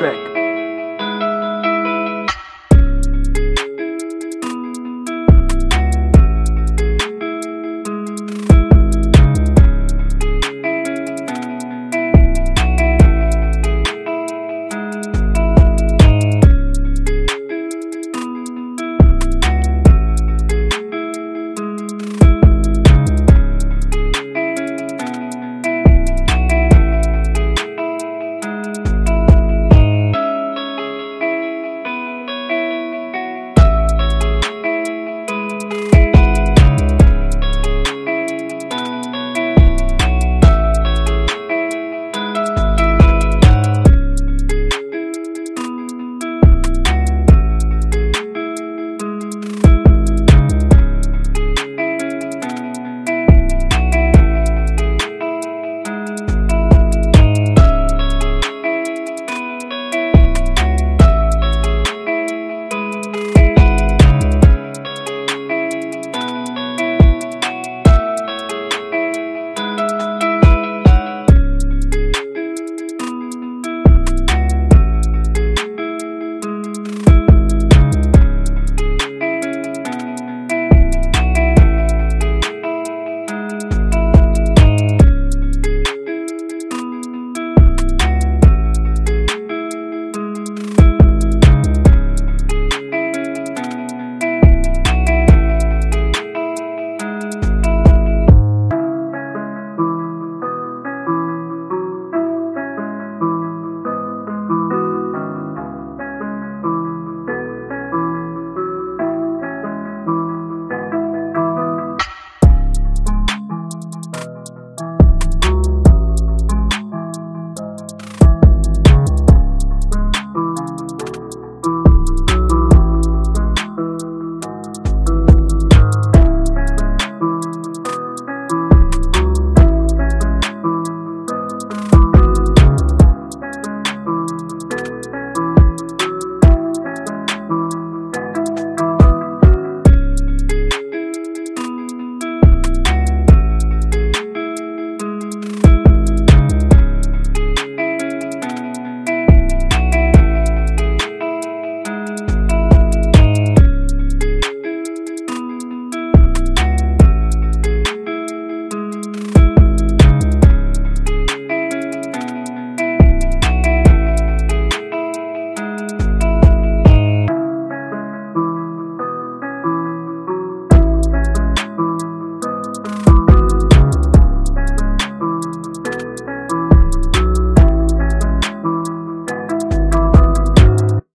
track.